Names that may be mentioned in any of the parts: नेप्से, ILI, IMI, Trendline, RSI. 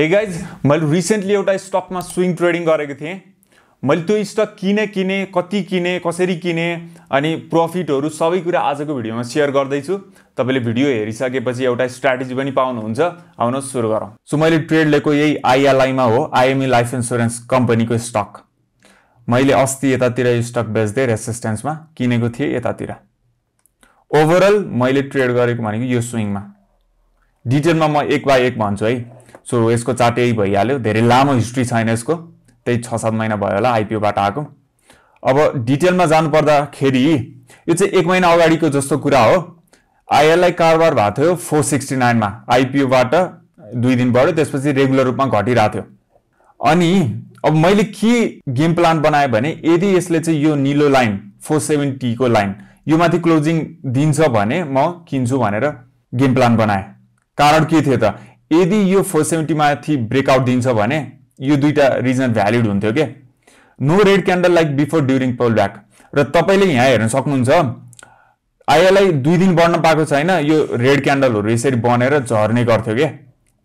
Hey guys मैले recently एउटा स्टकमा स्विङ ट्रेडिङ गरेको थिए। मैले त्यो स्टक किने किने कति किने कसरी किने अनि प्रॉफिटहरु सबै कुरा आजको भिडियोमा शेयर गर्दै छु। तपाईले भिडियो हेरिसकेपछि एउटा स्ट्र्याटेजी पनि पाउनुहुन्छ। आउनु सुरु गरौँ। सो मैले ट्रेड लिएको यही ILI मा हो, IMI लाइफ इन्स्योरेन्स कम्पनीको स्टक। मैले अस्ति यतातिर यो स्टक बेच्दै रेसिस्टेन्समा किनेको थिए यतातिर। ओभरअल मैले ट्रेड गरेको भनेको यो स्विङमा। डिटेलमा म एक बाइ एक भन्छु है। सो यसको चार्ट यही भइहाल्यो, धेरै लामो हिस्ट्री छैन यसको, त्यही 6-7 महिना भयो होला आईपीओ बाट आको। अब डिटेलमा जानु पर्दाखेरि यो चाहिँ 1 महिना अगाडिको जस्तो कुरा हो। ILI कारोबार भएको थियो 469 मा, आईपीओ बाट 2 दिन बढ्यो, त्यसपछि रेगुलर रूपमा घटिरहेको थियो। अनि अब मैले के गेम प्लान बनाए भने यदि यसले चाहिँ यो नीलो लाइन 470 को लाइन यो माथि क्लोजिङ दिन्छ भने म किन्छु भनेर गेम प्लान बनाए। कारण के थियो त, यदि यो 470 माथि ब्रेकआउट दिन्छ भने यो दुईटा रिजन भ्यालिड हुन्थ्यो के, no red candle like before during pull back. र तपाईले यहाँ हेर्न सक्नुहुन्छ ILI 2 दिन बढ्न पाएको छैन, यो रेड क्यान्डलहरु यसरी बनेर झर्ने गर्थ्यो के।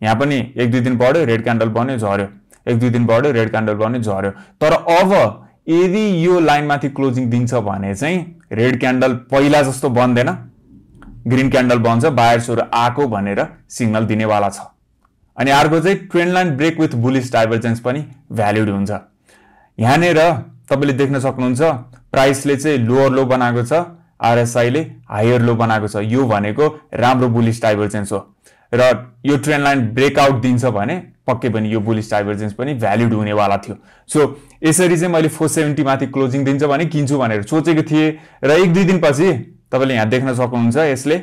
यहाँ पनि 1-2 दिन बढ्यो रेड क्यान्डल बन्यो झर्यो, 1-2 दिन बढ्यो रेड क्यान्डल बन्यो झर्यो। तर अब यदि यो लाइन माथि क्लोजिङ दिन्छ भने चाहिँ रेड क्यान्डल पहिला जस्तो बन्दैन, ग्रीन क्यान्डल बन्छ, बायर्सहरु आको भनेर सिग्नल दिनेवाला छ। अनि अर्को चाहिँ trend line break with bullish divergence पनि भ्यालिड हुन्छ। यहाँ नेर तपाईले देख्न सक्नुहुन्छ प्राइसले चाहिँ लोअर लो बनाएको छ, RSI ले हायर लो बनाएको छ। यो भनेको राम्रो बुलिश डाइभर्जेन्स हो र यो ट्रेन्ड लाइन ब्रेकआउट दिन्छ भने पक्कै पनि यो बुलिश डाइभर्जेन्स पनि भ्यालिड हुनेवाला थियो। सो यसरी चाहिँ मैले 470 माथि क्लोजिङ दिन्छ भने किन्छु भनेर सोचेको थिए र 1-2 दिनपछि तपाईले यहाँ देख्न सक्नुहुन्छ यसले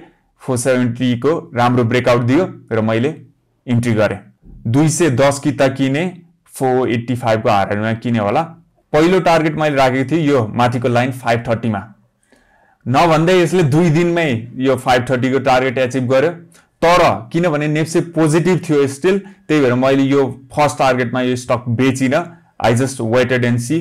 470 को राम्रो ब्रेकआउट दियो र मैले इन्ट्री गरे। 210 किता किने, 485 को हारेरमा किने होला। पहिलो टार्गेट मैले राखेको थिए यो माथिको लाइन 530 मा। न भन्दै यसले 2 दिनमै यो 530 को टार्गेट अचिभ गर्यो। तर किनभने नेप्से पोजिटिभ थियो स्टिल, त्यही भएर मैले यो फर्स्ट टार्गेटमा यो स्टक बेचिन। I just waited and see.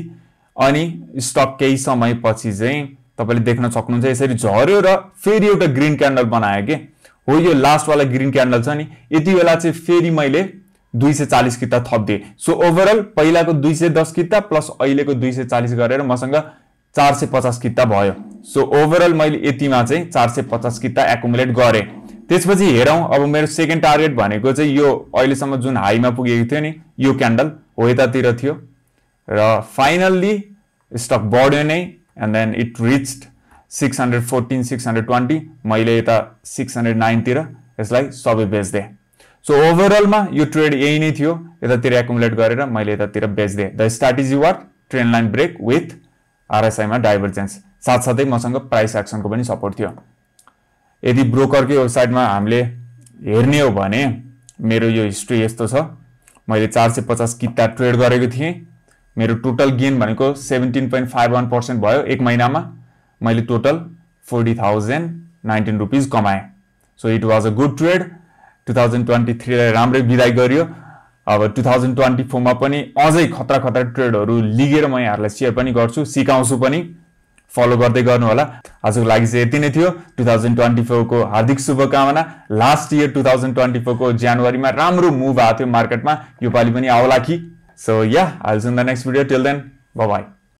अनि स्टक केही समयपछि चाहिँ तपाईले देख्न सक्नुहुन्छ यसरी झर्यो र फेरि एउटा ग्रीन क्यान्डल बनायो के। हो यो लास्ट वाला ग्रीन क्यान्डल छ नि, यति बेला चाहिँ फेरि मैले 240 किता थप दिए। सो ओभरअल पहिलाको 210 किता प्लस अहिलेको 240 गरेर मसँग 450 किता भयो। सो ओभरअल मैले यतिमा चाहिँ 450 किता एकुमुलेट गरे। त्यसपछि हेरौं अब मेरो सेकेन्ड टार्गेट भनेको चाहिँ यो अहिले सम्म जुन हाईमा पुगेको थियो नि यो क्यान्डल हो, यतातिर थियो र फाइनल्ली स्टक बढ्यो नै। एन्ड देन इट रिच्ड 614 620, मैले यता 609 तिर यसलाई सबै बेच दे। सो ओभरअल मा यो ट्रेड यही नै थियो, यतातिर एकुमुलेट गरेर मैले यतातिर बेच दे। The strategy was trend line break with RSI मा डाइभर्जेन्स। साथसाथै मसँग प्राइस एक्सन को पनि सपोर्ट थियो। यदि ब्रोकरकै वेबसाइटमा हामीले हेर्ने हो भने मेरो यो हिस्ट्री यस्तो छ। मैले 450 किता ट्रेड गरेको थिए। मेरो टोटल गेन भनेको 17.51% भयो। एक महिनामा मैले टोटल 40,019 रुपीस कमाए। So it was a good trade. 2023 ले राम्रै बिदाई गरियो। अब 2024 मा पनि अझै खतरा खतरा ट्रेडहरु लिएर म यहाँहरुलाई शेयर पनि गर्छु, सिकाउँछु पनि। फलो गर्दै गर्नु होला। आजको लागि चाहिँ यति नै थियो। 2024 को हार्दिक शुभकामना। लास्ट इयर 2024 को जनवरीमा राम्रो मुभ आथ्यो मार्केटमा, यो पाली पनि आउला कि। So yeah, I'll see you in the next video. Till then, bye bye.